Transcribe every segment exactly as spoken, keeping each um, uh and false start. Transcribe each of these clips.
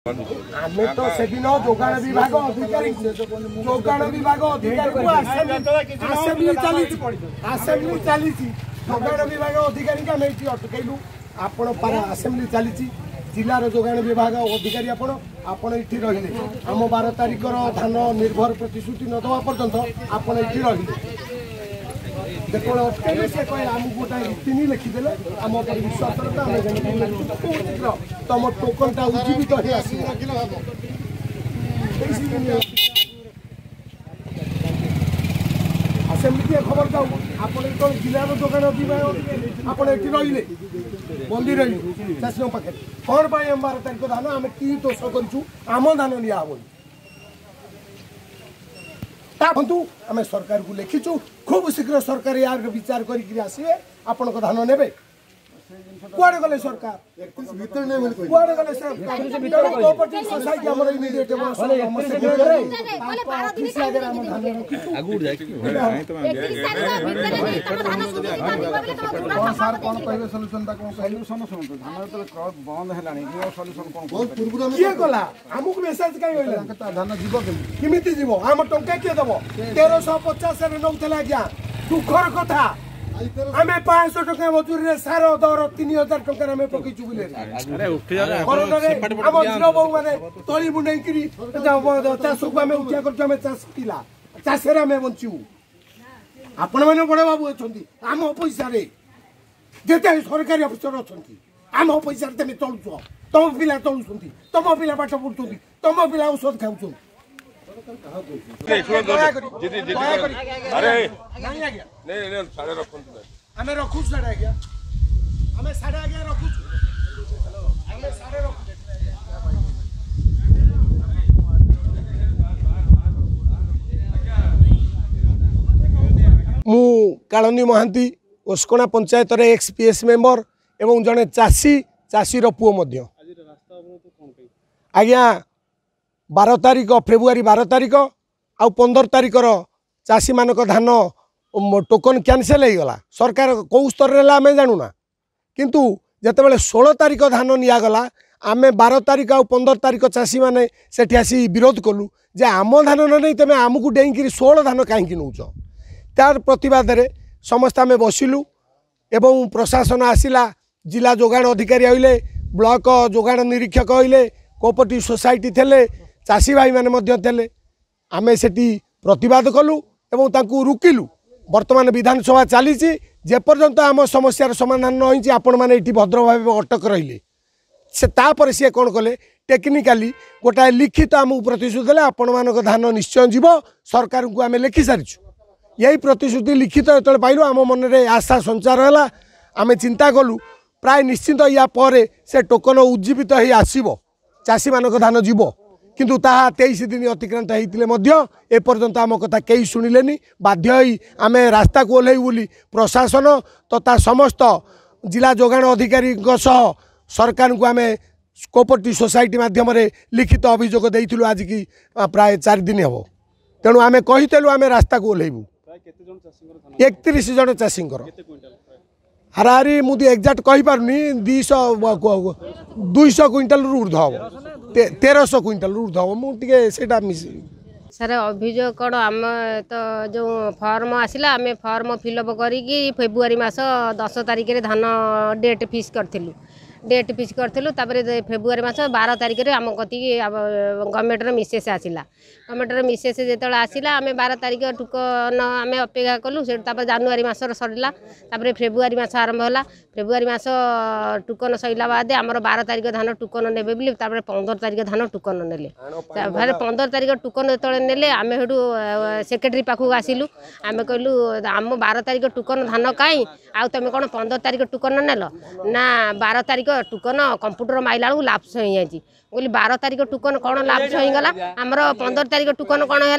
आमे तो सेदिन जोगाण विभाग अधिकारी जोगाण विभाग अधिकारी को असेंबली चली असेंबली चली जोगाण विभाग अधिकारी का नेति अटकैलु आपण पारा असेंबली चली जिलार जोगाण विभाग अधिकारी आपण आपण इठी रहिले आम बारह तारिख रो धान निर्भर प्रतिश्रुति न दवा पर्यंत आपण इठी रहिले देखो अटकैलु से कोई आम गोटा रीति नि लिखि देले आम पर विश्वास करता आमे जन तम टोकन टा उजीवित हे आसी किलो हबो असेंबली के खबर दाउ आपण तो जिला रो दुकान दिबा आपण एठी रहिले बंदी रही चासियो पाखे कोन पाई हम बारह तारिख धान हम की दोष करछु आम धान लिया हबो ता बंधु हम सरकार को लिखिछु खूब शीघ्र सरकार यार विचार करी कि आसीबे आपण को धान नेबे कुआडे गले सरकार इकतीस भीतर नै मिल कोइ कुआडे गले सरकार प्रॉपर्टी सोसाइटी हमर इमीडिएट हमर बोले बारह दिन लागेर हम धान आगु उड़ जाय कि नाही त माने कोन सर कोन कहबे सॉल्यूशन ता कोन कहलु सुन सुन धान त क्रॉप बंद हेलानी यो सॉल्यूशन कोन बहुत पूर्व हम के गला हमक मेसेज काई होइला धान जीव किमिति जीव हमर टंका के देबो तेरह सौ पचास रे नौथला ग्या दुखर कथा हमें पांच सौ टका मजूरी रे सारो दर तीन हजार टका हमें पकी चुबले अरे उठि जा हम जीरो बहु माने तोरी मुंडई करी चास को हमें उठिया कर हमें चास पिला चास रे हमें बंचू आपण माने बड़े बाबू अछंती हम पैसा रे जेते सरकारी अफसर अछंती हम पैसा रे तमे तोलछो तम पिला तोलछंती तम पिला पाठ पढछंती तम पिला औषध खाउछो अरे नहीं आ गया नहीं नहीं साढ़े रखूं तो हमें रखूं साढ़े आ गया हमें साढ़े आ गया रखूं हमें साढ़े रखूं मु कालंदी महांती उसकोना पंचायत रे एक्स पी एस मेम्बर एवं जने चासी चासी रो पुओ मध्य आज्ञा बारह तारिख फेब्रुआरी बारह तारिख आ पंदर तारिखर चाषी मानक धान टोकन कैनसल होगा सरकार कौ स्तर में आम जाणुना किंतु जितेबाला सोलह तारिख धान निगला आम बारह तारिख आ पंदर तारिख चाषी मैंने सेठी आसी विरोध कलु जे आम धान नहीं तुम आमको डेईकि षोल धान कहीं नौच तार प्रतिवाद समस्त आम बसिलु एवं प्रशासन आसला जिला जोगाण अधिकारी आइले ब्लॉक जोगाण निरीक्षक आइले कोऑपरेटिव सोसाइटी थे चाषी भाई मैंने आमे सेठी प्रतिवाद कलु एवं तांकु रुकिलु वर्तमान विधानसभा चली जेपर्यंत आम समस्यार समाधान न होइछि आपण माने एठी भद्र भाव अटक रहिले से तापर सी कौन कले टेक्निकाली गोटाए लिखित आमु प्रतिश्रुति देले आपण मानक धान निश्चय जीव सरकार को आम लिखि सारिछु यही प्रतिश्रुति लिखित जतले पाइलु आम मन रे आशा संचार होला आम चिंता कलु प्राय निश्चिंत या परे से टोकन उज्जीवित हे आसीबो चाषी मानक धान जीव किंतु ताहा तेईस दिन अतिक्रांत होते एपर्यंत आम कथा कई शुणिले बाध्य आमे रास्ता को ओह्लै बोली प्रशासन तथा तो समस्त जिला जोगाण अधिकारी सरकार को आम कोऑपरेटिव सोसाइटी मध्यम लिखित अभियोग देइथिलु आज की प्राय चार दिन हेबो तेणु आम कहीलु आम रास्ता को ओह्लैबू एकतीस जन चाषी हाराहारी मुझे एक्जाक्ट कही पारुनी दुईश दुईश क्विंटाल ऊर्ध हे तेरश क्विंटाल ऊर्ध हे मुझे सर अभियोग कौन आम तो जो फर्म आसला आम फर्म फिलअप करी फेब्रुआरी मास दस तारिख रे धान डेट फिक्स करूँ डेट फिक्स करूँ फेब्रुआरी मास बारह तारिख रे आम कति गवर्नमेंटर मेसेज आसला गवर्नमेंटर मेसेज जो आसला आम बारह तारिख टोकन आम अपेक्षा कलु जनवरी मास सरला फेब्रुआरी मास आरंभ होला फेब्रुआरी मास टोकन सरला बाद आम बारह तारिख धान टोकन ने पंद्रह तारिख धान टोकन ने पंद्रह तारिख टोकन जो ने आम सेक्रेटरी पाखक आसिलु आम कहलु आम बारह तारिख टोकन धान कहीं आउ तुम कौन पंद्रह तारिख टोकन नेल ना बारह तारिख टोकन कंप्यूटर माइला बेलू लाप्स हो बारह तारिख टोकन कौन लाप्स होगा आमर पंद्रह तारिख टोकन कौन है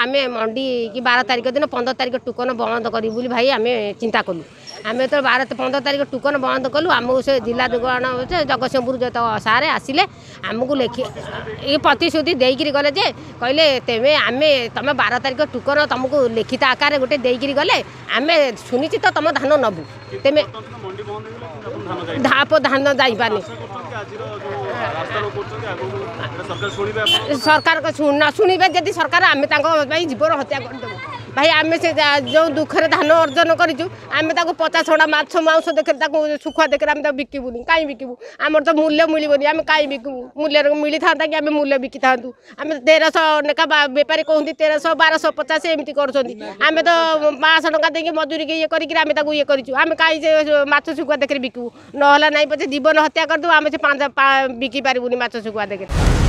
आम मंडी कि बारह तारिख दिन पंद्रह तारिख टोकन बंद कर भाई आम चिंता कलु आम जो बारह पंद्रह तारिख टोकन बंद कलु आम से जिला जोगाण जगतसिंहपुर जो सारे आसिले आमको लेखि ये प्रतिश्रुति देकर गले जे कहले तेज आम तुम बारह तारिख टोकन तुमको लिखित आकार गोटे देकर गले आम सुनिश्चित तुम धान नबू तेज धान जापानी सरकार को ना शुणवे जब सरकार आम जीवर हत्या करदेव भाई आम से जो दुखे धान अर्जन करें पचास गड़ा मछ माउस देखे सुखुआ देखे बिकबूनी कहीं बिकबू आमर तो मूल्य मिलबनी आम कहीं बिकबू मूल्य मिली था कि आम मूल्य बिकी था आम तेरश नेका बेपारी कहते तेरश बारश पचास एमती करें तो पाँच टाँचा देखिए मजूरी की ये करे ये करें कहीं से मछ सुखुआ देखे बिकबू ना पचे जीवन हत्या करदेव आम से बिकी पारूनी मछ सुखुआ देखे।